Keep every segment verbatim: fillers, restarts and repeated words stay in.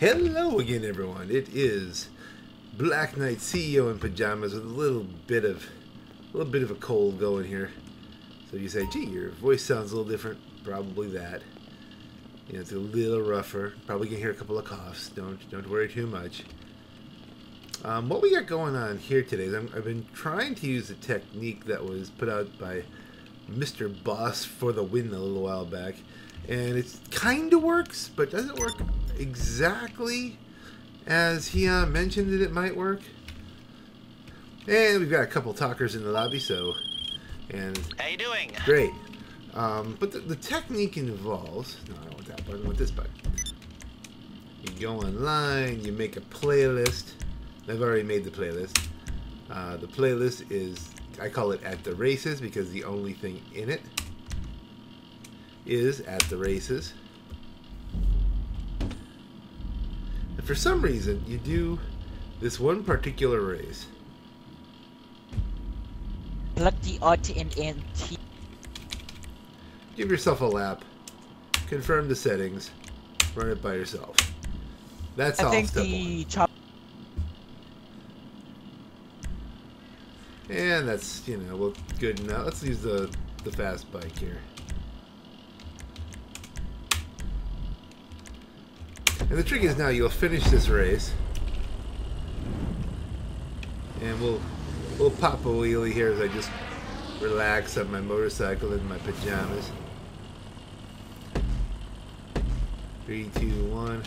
Hello again, everyone. It is Black Knight C E O in Pajamas with a little bit of a little bit of a cold going here. So you say, "Gee, your voice sounds a little different." Probably that. You know, it's a little rougher. Probably gonna hear a couple of coughs. Don't don't worry too much. Um, what we got going on here today is I'm, I've been trying to use a technique that was put out by Mister Boss for the Win a little while back, and it's kind of works, but doesn't work exactly as he uh, mentioned that it might work. And we've got a couple talkers in the lobby, so and how you doing? Great. Um, but the, the technique involves no, I don't want that button. I want this button. You go online, you make a playlist. I've already made the playlist. Uh, the playlist is I call it At the Races because the only thing in it is At the Races. For some reason, you do this one particular race. Plug the odd and end. Give yourself a lap. Confirm the settings. Run it by yourself. That's I all think step the one. And that's, you know, well, good enough. Let's use the, the fast bike here. And the trick is now you'll finish this race, and we'll we'll pop a wheelie here as I just relax on my motorcycle in my pajamas. Three, two, one.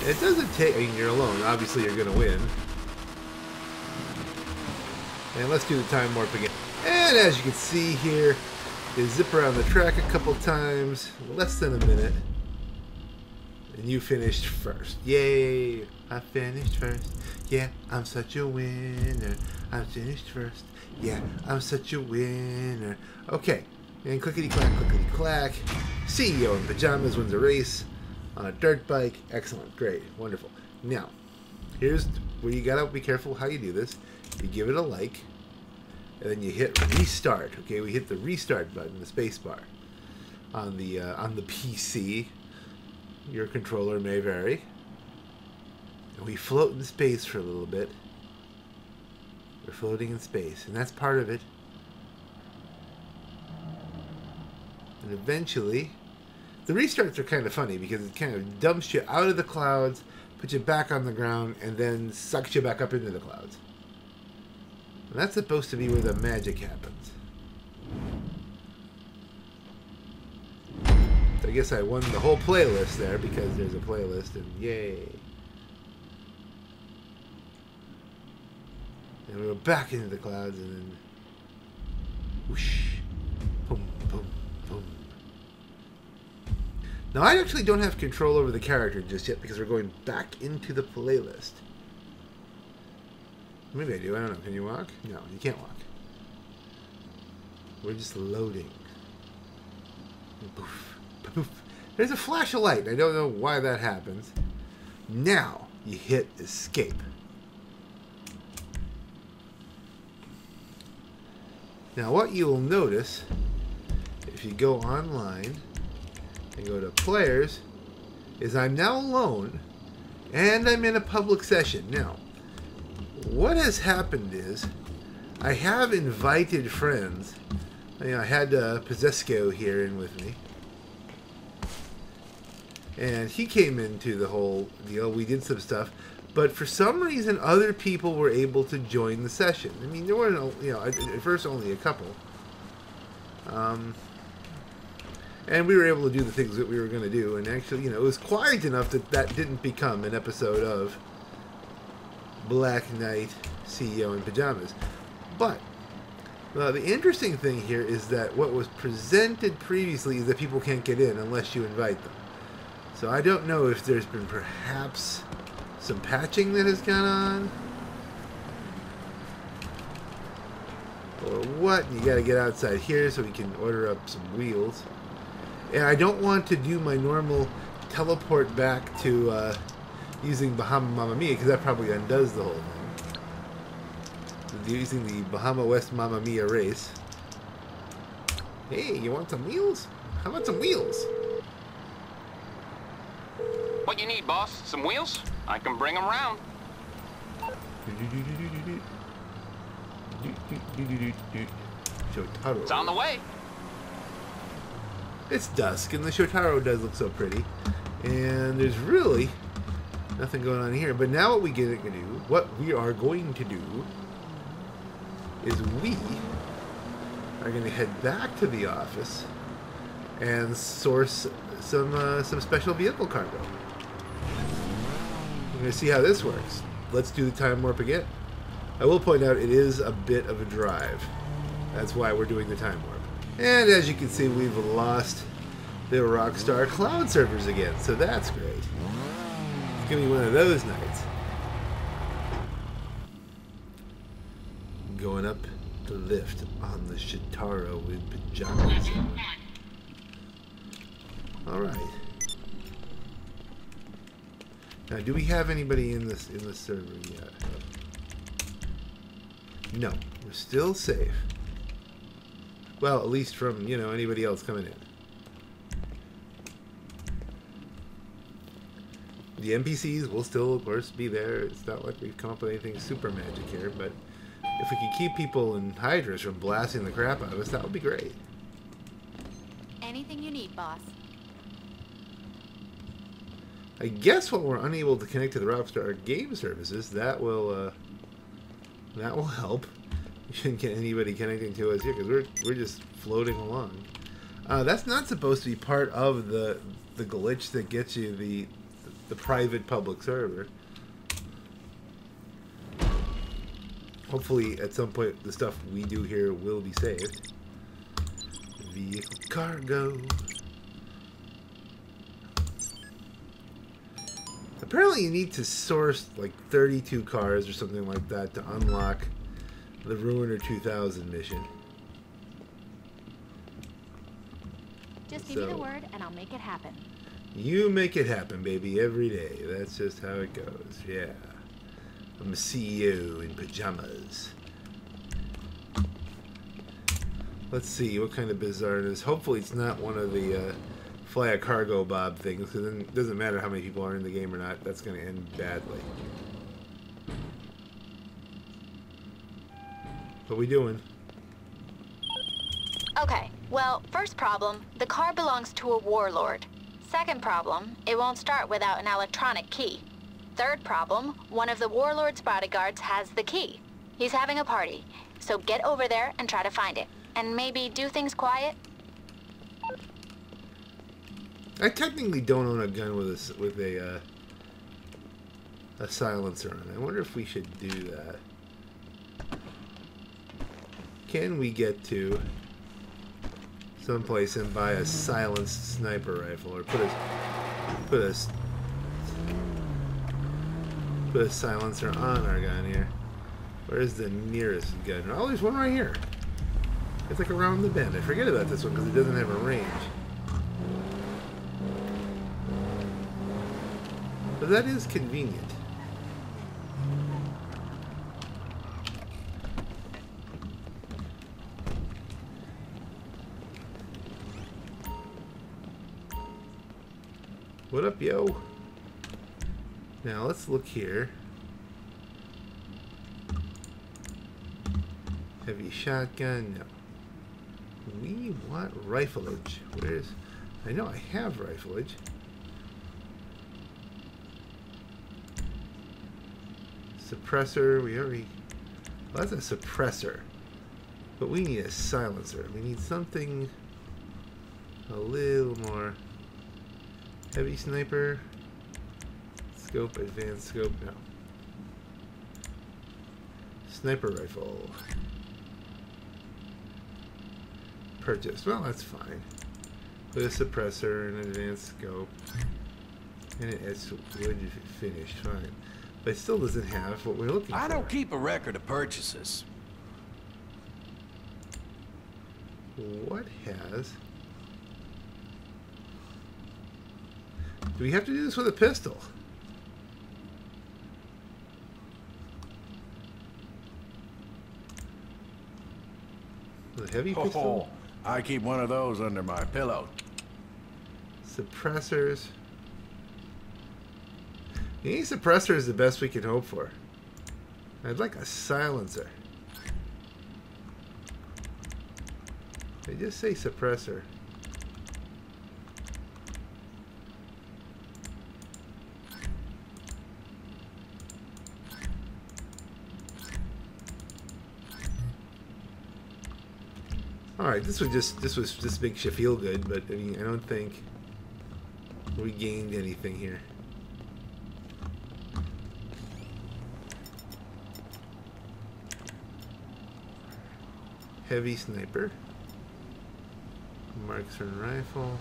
And it doesn't take. I mean, you're alone. Obviously, you're gonna win. And let's do the time warp again. And as you can see here, you zip around the track a couple times, less than a minute. And you finished first. Yay! I finished first. Yeah, I'm such a winner. I finished first. Yeah, I'm such a winner. Okay. And clickety-clack, clickety-clack. C E O in Pajamas wins a race on a dirt bike. Excellent. Great. Wonderful. Now, here's where you gotta be careful how you do this. You give it a like, and then you hit restart. Okay, we hit the restart button, the space bar, on the, uh, on the P C. Your controller may vary. And we float in space for a little bit. We're floating in space, and that's part of it. And eventually, the restarts are kind of funny because it kind of dumps you out of the clouds, puts you back on the ground, and then sucks you back up into the clouds. And that's supposed to be where the magic happens. I guess I won the whole playlist there because there's a playlist and yay. And we were back into the clouds and then whoosh. Boom, boom, boom. Now I actually don't have control over the character just yet because we're going back into the playlist. Maybe I do, I don't know. Can you walk? No, you can't walk. We're just loading. And poof. There's a flash of light. I don't know why that happens. Now you hit escape. Now what you'll notice if you go online and go to players is I'm now alone and I'm in a public session. Now what has happened is I have invited friends. You know, I had uh, Pazesco here in with me. And he came into the whole deal. We did some stuff, but for some reason, other people were able to join the session. I mean, there were no, you know, at first only a couple, um, and we were able to do the things that we were going to do. And actually, you know, it was quiet enough that that didn't become an episode of Black Knight C E O in Pajamas. But well, the interesting thing here is that what was presented previously is that people can't get in unless you invite them. So I don't know if there's been perhaps some patching that has gone on or what. You gotta get outside here so we can order up some wheels. And I don't want to do my normal teleport back to uh, using Bahama Mama Mia because that probably undoes the whole thing. So using the Bahama West Mama Mia race. Hey, you want some wheels? How about some wheels? what you need, boss. Some wheels? I can bring them around. Shotaro. It's on the way. It's dusk, and the Shotaro does look so pretty. And there's really nothing going on here. But now what we get to do, what we are going to do, is we are going to head back to the office and source some uh, some special vehicle cargo. We're going to see how this works. Let's do the time warp again. I will point out it is a bit of a drive. That's why we're doing the time warp. And as you can see, we've lost the Rockstar Cloud Servers again, so that's great. It's going to be one of those nights. Going up the lift on the Shotaro in pajamas. Alright. Now, do we have anybody in this in the server yet? No. We're still safe. Well, at least from, you know, anybody else coming in. The N P Cs will still, of course, be there. It's not like we've come up with anything super magic here, but if we could keep people in Hydras from blasting the crap out of us, that would be great. Anything you need, boss. I guess when we're unable to connect to the Rockstar game services, that will uh, that will help. We shouldn't get anybody connecting to us here because we're we're just floating along. Uh, that's not supposed to be part of the the glitch that gets you the the private public server. Hopefully, at some point, the stuff we do here will be saved. Vehicle cargo. Apparently, you need to source like thirty-two cars or something like that to unlock the Ruiner two thousand mission. Just give so, me the word, and I'll make it happen. You make it happen, baby, every day. That's just how it goes. Yeah. I'm a C E O in pajamas. Let's see what kind of bizarre it is. Hopefully it's not one of the uh, fly a cargo bob things, because then it doesn't matter how many people are in the game or not. That's going to end badly. What are we doing? Okay, well, first problem, the car belongs to a warlord. Second problem, it won't start without an electronic key. Third problem, one of the warlord's bodyguards has the key. He's having a party, so get over there and try to find it. And maybe do things quiet. I technically don't own a gun with a, with a, uh, a silencer on it. I wonder if we should do that. Can we get to someplace and buy a silenced sniper rifle or put a... put a... put a silencer on our gun here. Where is the nearest gun? Oh, there's one right here. It's like around the bend. I forget about this one because it doesn't have a range. But that is convenient. What up, yo? Now, let's look here. Heavy shotgun, no. We want rifleage. Where is... I know I have rifleage. Suppressor, we already... Well, that's a suppressor. But we need a silencer. We need something a little more... Heavy sniper... Scope, advanced scope, no. Sniper rifle. Purchased. Well, that's fine. With a suppressor, an advanced scope, and an edge wood finished. Fine. But it still doesn't have what we're looking for. I don't keep a record of purchases. What has... Do we have to do this with a pistol? The heavy pistol? Oh, I keep one of those under my pillow. Suppressors. Any suppressor is the best we could hope for. I'd like a silencer. They just say suppressor. All right, this was just this was this makes you feel good, but I mean, I don't think we gained anything here. Heavy sniper, marksman rifle.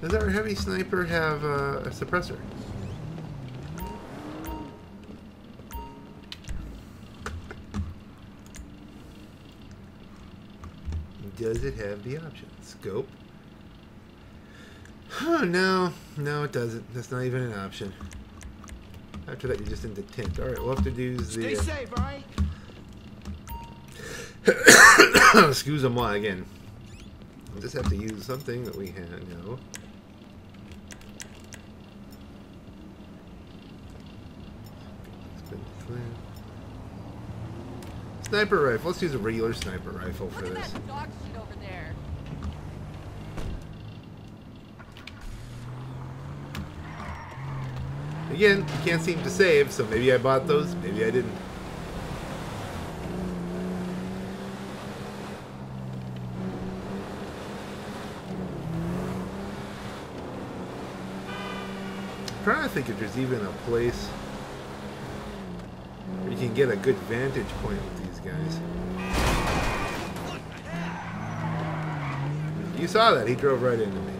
Does our heavy sniper have uh, a suppressor? Does it have the option? Scope? Oh, no. No, it doesn't. That's not even an option. After that, you're just into tint. Alright, we'll have to do the... Stay uh... safe, alright? Excuse me again. We'll just have to use something that we have now. Sniper rifle. Let's use a regular sniper rifle for this. Look at that dog shit over there. Again, you can't seem to save, so maybe I bought those, maybe I didn't. I'm trying to think if there's even a place where you can get a good vantage point with these guys. You saw that, he drove right into me.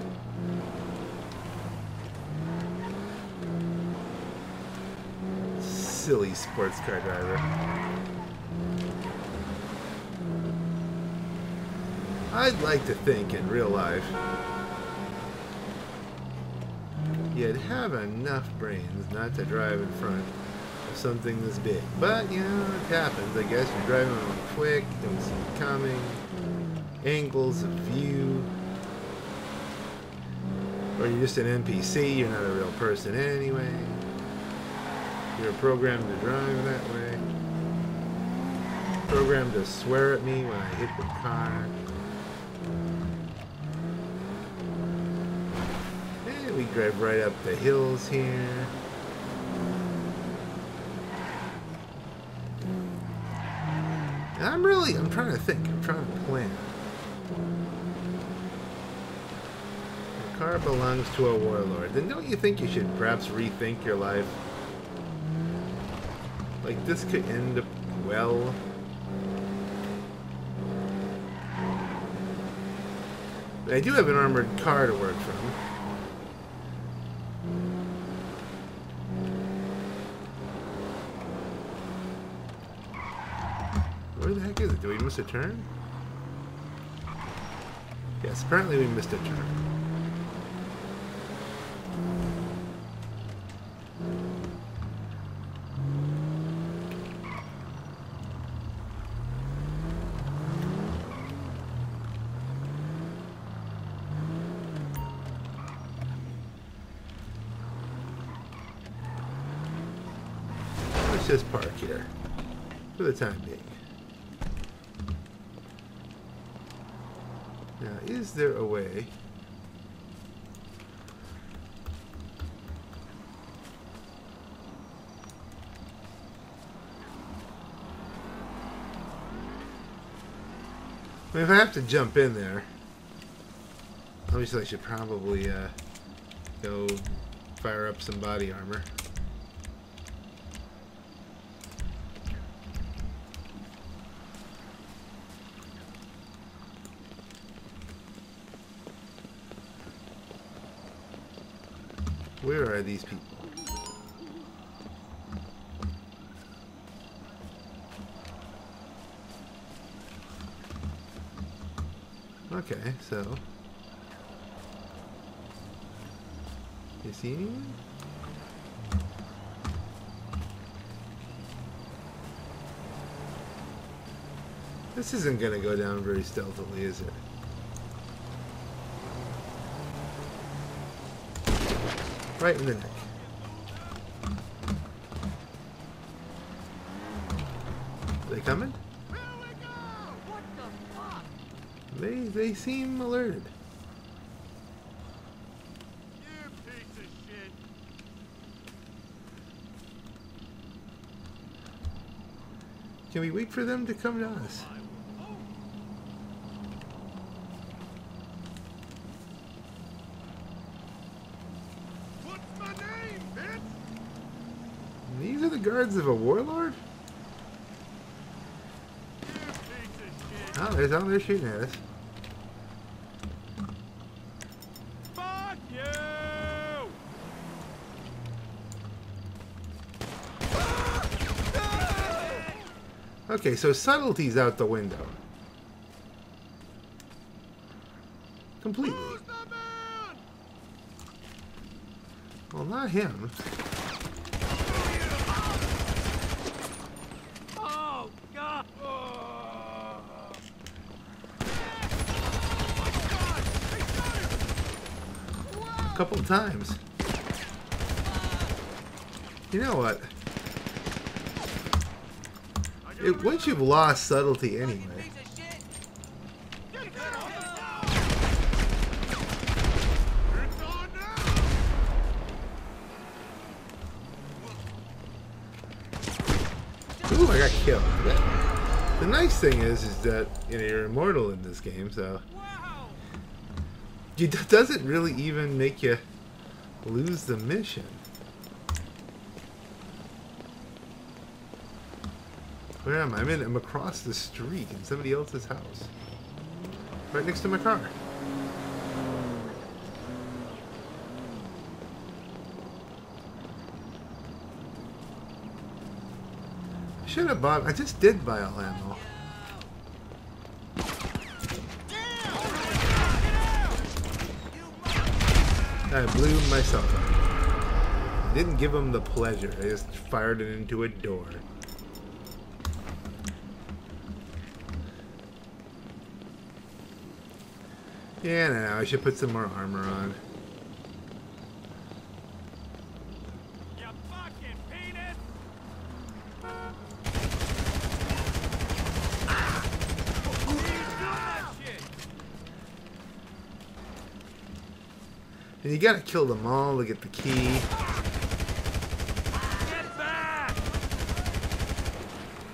Silly sports car driver. I'd like to think in real life you'd have enough brains not to drive in front of something this big. But, you know, it happens. I guess you're driving on quick, don't see it coming, angles of view, or you're just an N P C, you're not a real person anyway. You're programmed to drive that way. Programmed to swear at me when I hit the car. And we drive right up the hills here. And I'm really, I'm trying to think. I'm trying to plan. The car belongs to a warlord. Then don't you think you should perhaps rethink your life? Like, this could end up well. But I do have an armored car to work from. Where the heck is it? Do we miss a turn? Yes, apparently we missed a turn. Just park here for the time being. Now, is there a way? I mean, if I have to jump in there, obviously I should probably uh, go fire up some body armor. Where are these people? Okay, so... You see anyone? This isn't gonna go down very stealthily, is it? right in the neck. Are they coming? They, they seem alerted. You piece of shit. Can we wait for them to come to us? What's my name, bitch? These are the guards of a warlord? Oh, there's out there shooting at us. Okay, so subtlety's out the window. Completely. Who's the man? Well, not him. Oh, God. Oh, my God. A couple times. You know what? It, once you've lost subtlety anyway. Ooh, I got killed. The nice thing is, is that you know, you're immortal in this game, so it doesn't really even make you lose the mission. Where am I? I'm in, I'm across the street in somebody else's house. Right next to my car. I should have bought, I just did buy all ammo. I blew myself up. I didn't give him the pleasure. I just fired it into a door. Yeah, no, no, I should put some more armor on. You fucking penis! Ah. Ah. And you gotta kill them all to get the key. Get back.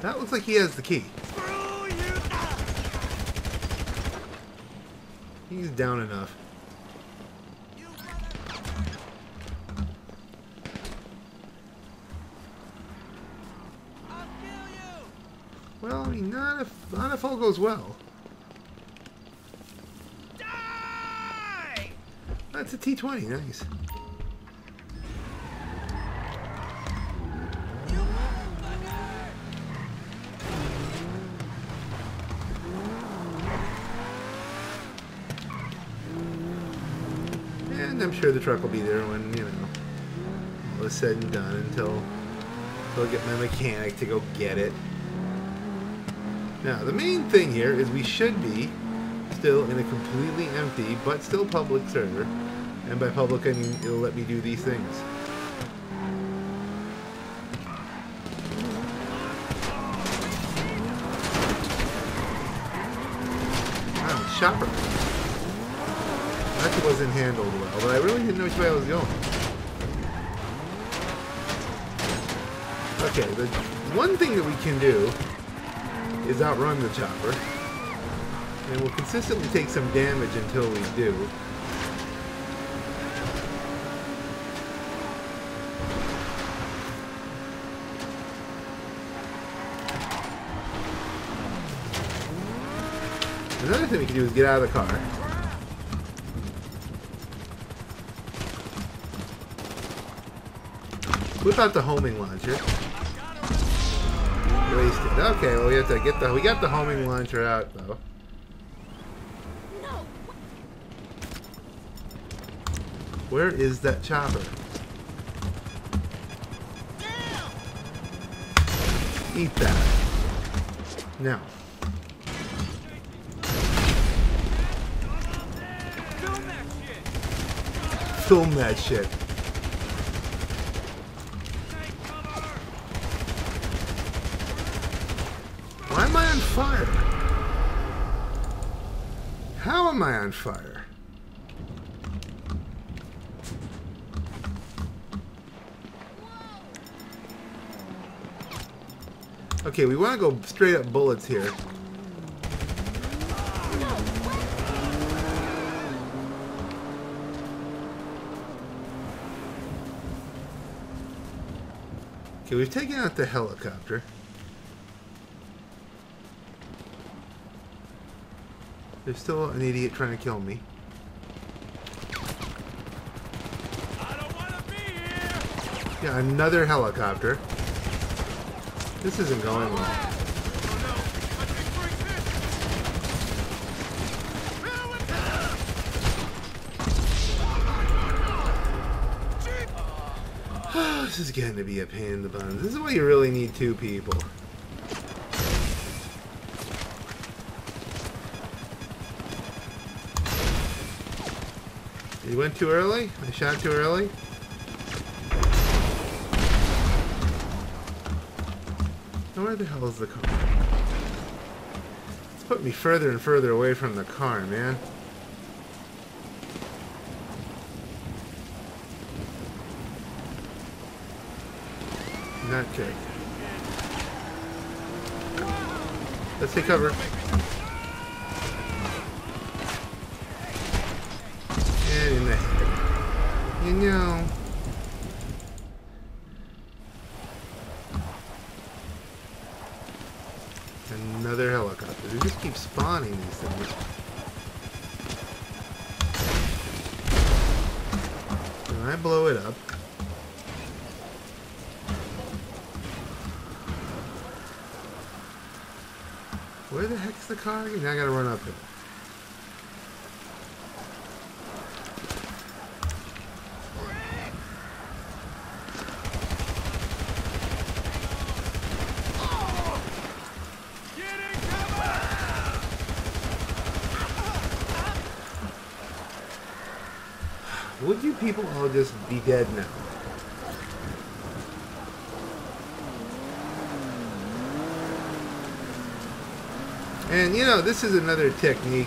That looks like he has the key. He's down enough. I'll kill you. Well, I mean, not if not if all goes well. Die! That's a T twenty, nice. I'm sure the truck will be there when, you know, all is said and done until I'll get my mechanic to go get it. Now, the main thing here is we should be still in a completely empty but still public server. And by public, I mean it'll let me do these things. Wow, shopper. That wasn't handled well, but I really didn't know which way I was going. Okay, the one thing that we can do is outrun the chopper. And we'll consistently take some damage until we do. Another thing we can do is get out of the car. Whip out the homing launcher. Wasted. Okay, well we have to get the we got the homing launcher out though. No. Where is that chopper? Down. Eat that. Now. Film that shit. Film that shit. on fire? How am I on fire? Okay, we want to go straight up bullets here. Okay, we've taken out the helicopter. There's still an idiot trying to kill me. I don't want to be here. Yeah, another helicopter. This isn't going well. Oh, this is getting to be a pain in the buns. This is why you really need two people. You went too early? I shot too early? Where the hell is the car? It's putting me further and further away from the car, man. Not good. Let's take cover. And in the head. You know. Another helicopter. They just keep spawning these things. When I blow it up. Where the heck's the car? Now I gotta run up it. People all just be dead now. And you know, this is another technique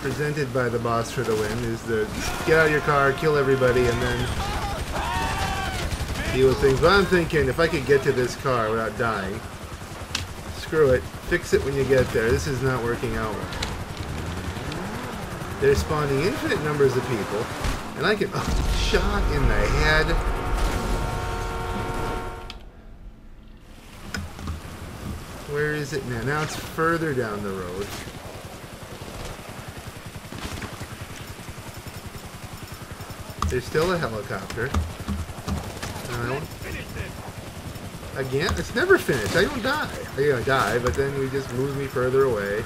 presented by the Boss for the Win, is the get out of your car, kill everybody, and then deal with things. But I'm thinking, if I could get to this car without dying, screw it, fix it when you get there. This is not working out well. They're spawning infinite numbers of people. And I get oh, shot in the head. Where is it now? Now it's further down the road. There's still a helicopter. I don't... Again? It's never finished. I don't die. I gotta die, but then we just move me further away.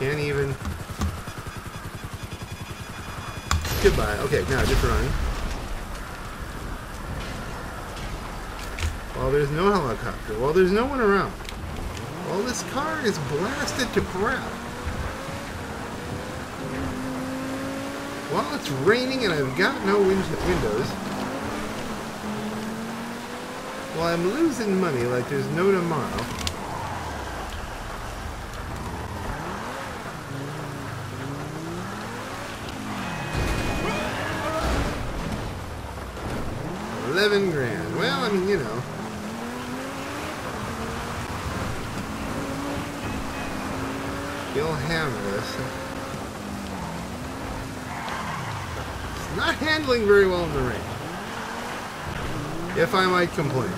Can't even... Goodbye. Okay, now just run. Well, there's no helicopter. Well, there's no one around. Well, this car is blasted to crap. Well, it's raining and I've got no wind windows. Well, I'm losing money like there's no tomorrow. eleven grand. Well, I mean, you know. You'll hammer this. It's not handling very well in the rain. If I might complain.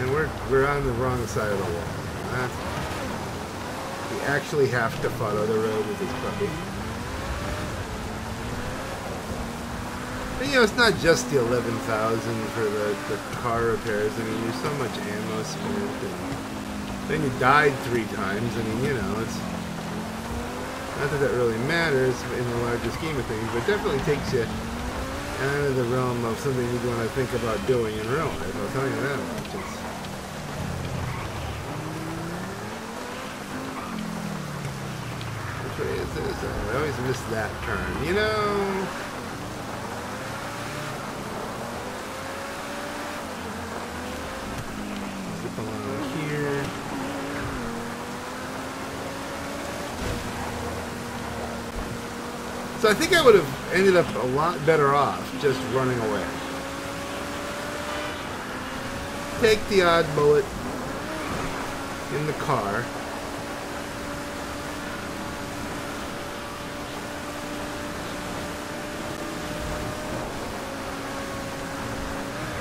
And we're we're on the wrong side of the wall. That's actually have to follow the road with this puppy. But you know, it's not just the eleven thousand for the, the car repairs. I mean, there's so much ammo spent, and then you died three times. I mean, you know, it's not that that really matters in the larger scheme of things, but it definitely takes you out of the realm of something you'd want to think about doing in real life. I'll tell you that much. It's, I always miss that turn, you know. So I think I would have ended up a lot better off just running away. Take the odd bullet in the car.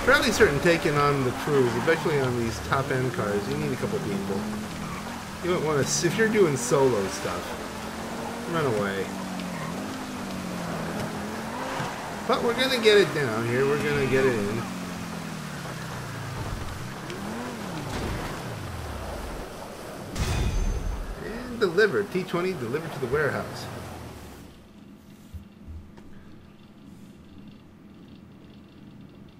Fairly certain taking on the crews, especially on these top-end cars, you need a couple people. You don't want to, if you're doing solo stuff, run away. But we're gonna get it down here. We're gonna get it in. And delivered. T twenty delivered to the warehouse.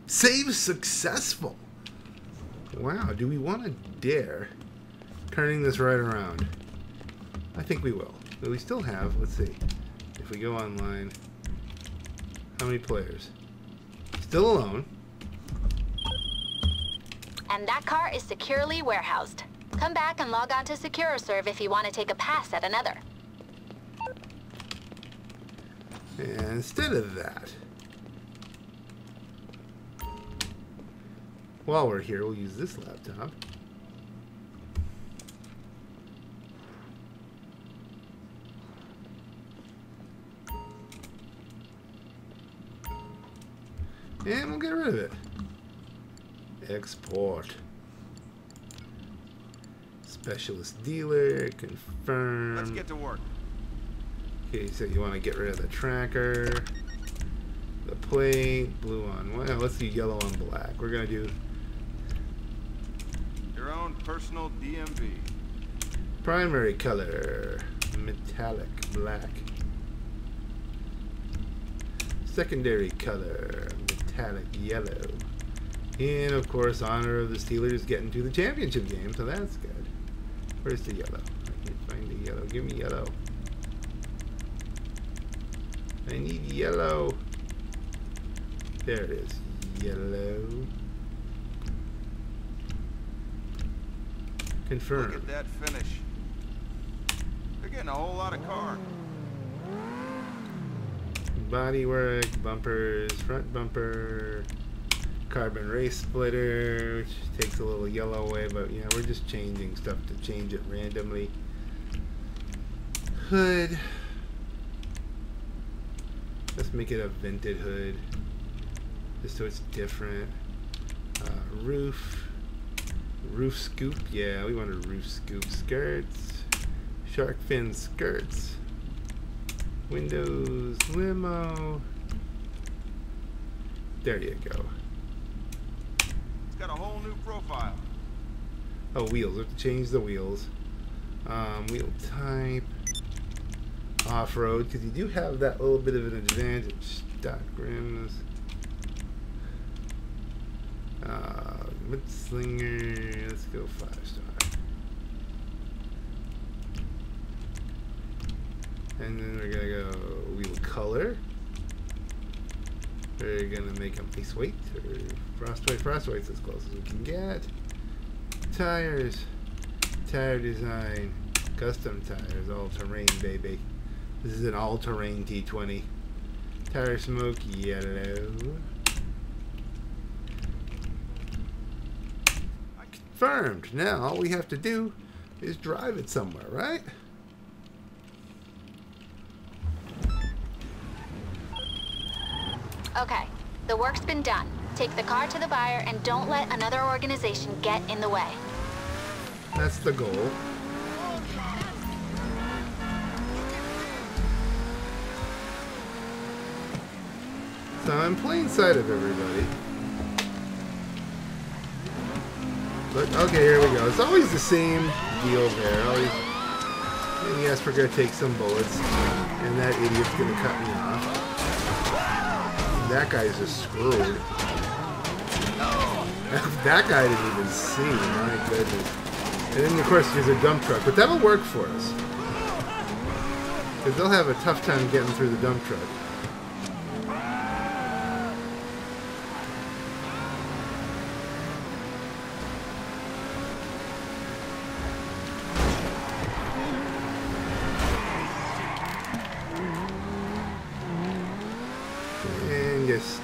Save successful. Wow, do we want to dare turning this right around? I think we will. But we still have, let's see, if we go online, how many players? Still alone. And that car is securely warehoused. Come back and log on to SecureServe if you want to take a pass at another. And instead of that, while we're here, we'll use this laptop. And we'll get rid of it. Export. Specialist dealer, confirm. Let's get to work. Okay, so you want to get rid of the tracker, the plate, blue on white. Let's do yellow on black. We're going to do your own personal D M V. Primary color, metallic black. Secondary color, metallic yellow. And of course, honor of the Steelers getting to the championship game, so that's good. Where's the yellow? I can't find the yellow. Give me yellow. I need yellow. There it is. Yellow. Confirm. Look at that finish. They're getting a whole lot of car. Bodywork, bumpers, front bumper, carbon race splitter, which takes a little yellow away, but you know, we're just changing stuff to change it randomly. Hood. Let's make it a vented hood, just so it's different. Uh, roof. Roof scoop. Yeah, we want a roof scoop. Skirts. Shark fin skirts. Windows, limo. There you go. It's got a whole new profile. Oh, wheels. We have to change the wheels. Um, wheel type. Off-road, because you do have that little bit of an advantage. Stock rims. Uh, Mudslinger. Let's go five star. And then we're going to go wheel color. We're going to make them face weight or frost weight. Frost weight's as close as we can get. Tires. Tire design. Custom tires. All-terrain, baby. This is an all-terrain T twenty. Tire smoke yellow. Confirmed. Now all we have to do is drive it somewhere, right? Okay, the work's been done. Take the car to the buyer and don't let another organization get in the way. That's the goal. So I'm playing sight of everybody. But, okay, here we go. It's always the same deal there. Always, and yes, we're going to take some bullets. And that idiot's going to cut me off. That guy's just screwed. That guy didn't even see. My goodness. And then, of course, there's a dump truck. But that'll work for us. Because they'll have a tough time getting through the dump truck.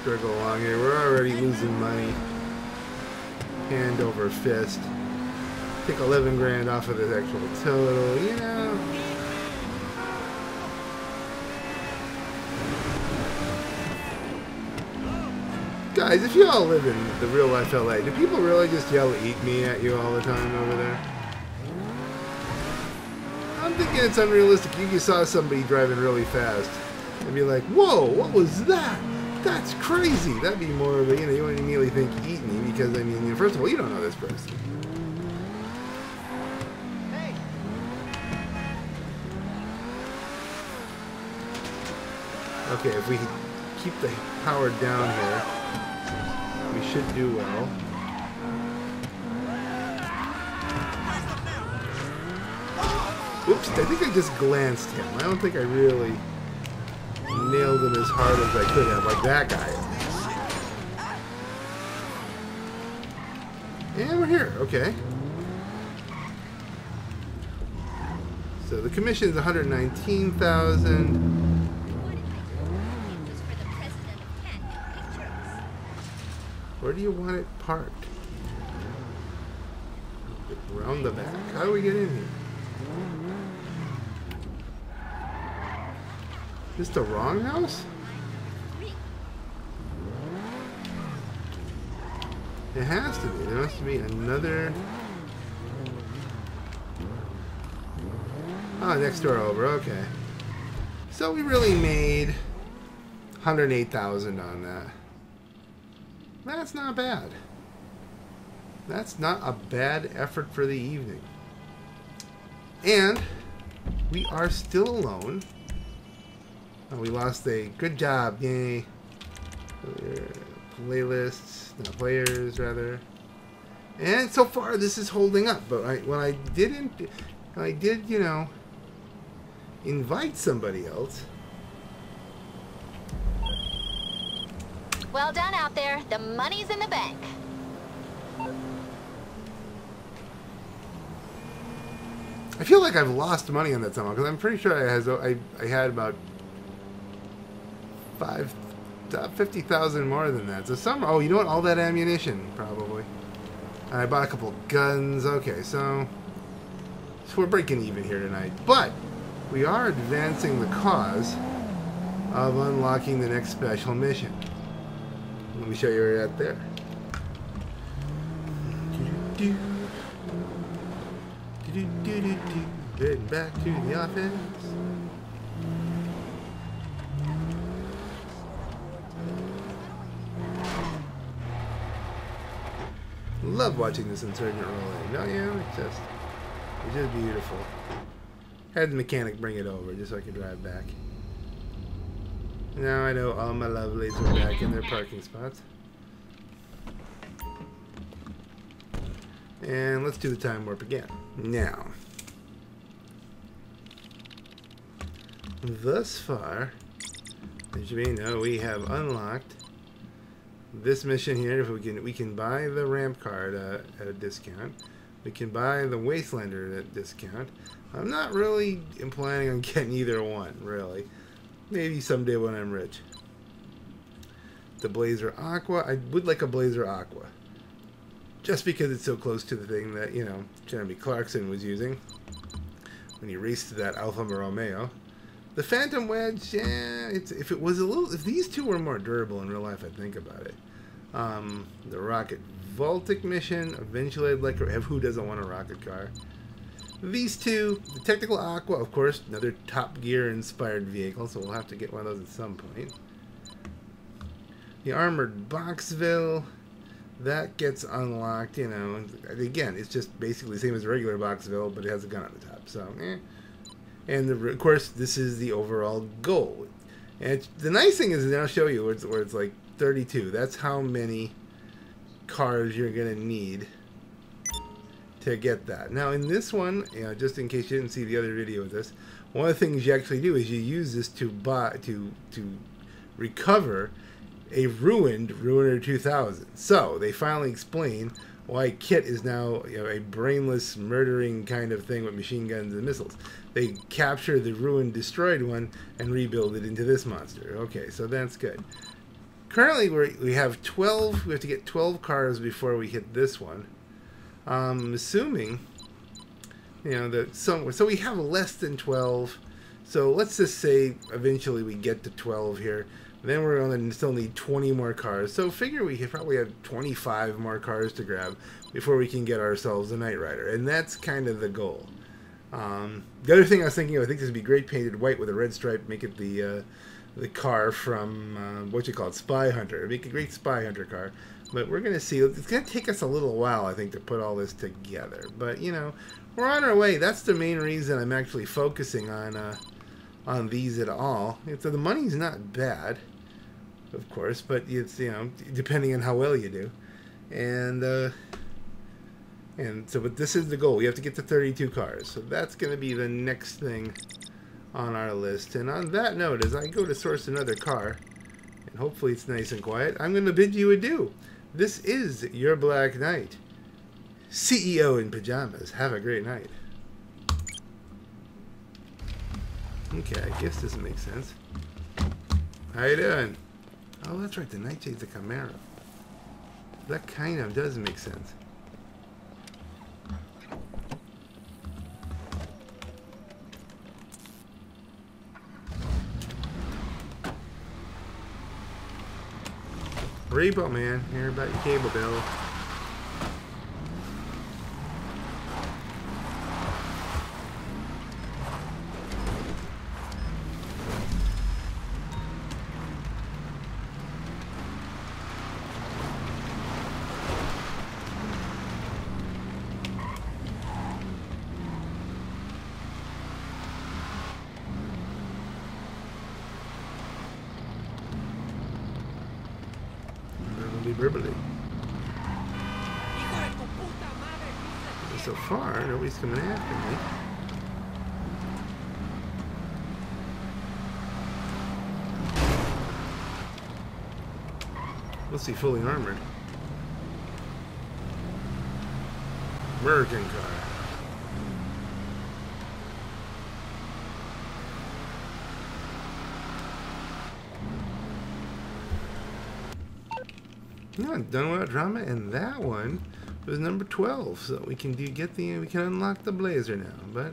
struggle along here. We're already losing money hand over fist. Take eleven grand off of this actual total, you know. Guys, if you all live in the real life L A, do people really just yell "eat me" at you all the time over there? I'm thinking it's unrealistic. You just saw somebody driving really fast and be like, whoa, what was that? That's crazy. That'd be more of a, you know, you wouldn't immediately think "eat me" because, I mean, first of all, you don't know this person. Okay, if we keep the power down here, we should do well. Oops, I think I just glanced him. I don't think I really nailed him as hard as I could have, like that guy. And we're here, okay. So the commission is one hundred nineteen thousand. Where do you want it parked? Around the back? How do we get in here? Is this the wrong house? It has to be. There must be another... Ah, oh, next door over. Okay. So we really made one hundred eight thousand on that. That's not bad. That's not a bad effort for the evening. And we are still alone. Oh, we lost a good job. Yay. Playlists, not players, rather. And so far, this is holding up. But I, when I didn't, when I did, you know, invite somebody else. Well done out there. The money's in the bank. I feel like I've lost money on that somehow, because I'm pretty sure I, has, I, I had about five, fifty thousand more than that. So some... Oh, you know what? All that ammunition, probably. And I bought a couple guns. Okay, so... So we're breaking even here tonight. But we are advancing the cause of unlocking the next special mission. Let me show you where you're at there. Heading back to the office. Love watching this insurgent roll in. No, yeah, it's just, it's just beautiful. Had the mechanic bring it over just so I could drive back. Now I know all my lovelies are back in their parking spots. And let's do the time warp again. Now. Thus far, as you may know, we have unlocked this mission here. If we can, we can buy the ramp card uh, at a discount. We can buy the Wastelander at a discount. I'm not really planning on getting either one, really. Maybe someday when I'm rich. The Blazer Aqua. I would like a Blazer Aqua. Just because it's so close to the thing that, you know, Jeremy Clarkson was using when he raced to that Alfa Romeo. The Phantom Wedge, yeah, it's, if it was a little... If these two were more durable in real life, I'd think about it. Um, the Rocket Voltic mission. Eventually I'd like... Who doesn't want a rocket car? These two, the Technical Aqua, of course, another Top Gear-inspired vehicle, so we'll have to get one of those at some point. The Armored Boxville, that gets unlocked, you know. Again, it's just basically the same as regular Boxville, but it has a gun on the top, so eh. And, the, of course, this is the overall goal. And it's, the nice thing is, and I'll show you where it's, where it's like thirty-two. That's how many cars you're going to need to get that. Now in this one, you know, just in case you didn't see the other video of this, one of the things you actually do is you use this to buy, to to recover a ruined Ruiner two thousand. So they finally explain why Kit is now, you know, a brainless, murdering kind of thing with machine guns and missiles. They capture the ruined, destroyed one and rebuild it into this monster. Okay, so that's good. currently we we have twelve. We have to get twelve cars before we hit this one. Um, assuming, you know, that somewhere. So we have less than twelve. So let's just say eventually we get to twelve here. Then we're going to still need twenty more cars. So figure we could probably have twenty-five more cars to grab before we can get ourselves a Knight Rider. And that's kind of the goal. Um, the other thing I was thinking of, I think this would be great painted white with a red stripe. Make it the uh, the car from, uh, what you call it, Spy Hunter. Make a great Spy Hunter car. But we're going to see. It's going to take us a little while, I think, to put all this together. But, you know, we're on our way. That's the main reason I'm actually focusing on... Uh, on these at all. So the money's not bad, of course, but it's, you know, depending on how well you do. And uh, and so, but this is the goal. We have to get to thirty-two cars. So that's going to be the next thing on our list. And on that note, as I go to source another car, and hopefully it's nice and quiet, I'm going to bid you adieu. This is your Black Knight, C E O in Pajamas. Have a great night. Okay, I guess this makes sense. How you doing? Oh, that's right, the Nightshade's a Camaro. That kind of does make sense. Repo man, hear about your cable bill. So far, nobody's coming after me. Let's see, fully armored. American car. No, done without drama, and that one was number twelve, so we can do get the we can unlock the Blazer now. But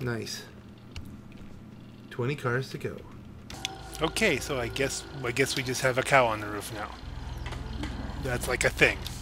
nice, twenty cars to go. Okay, so I guess I guess we just have a cow on the roof now. That's like a thing.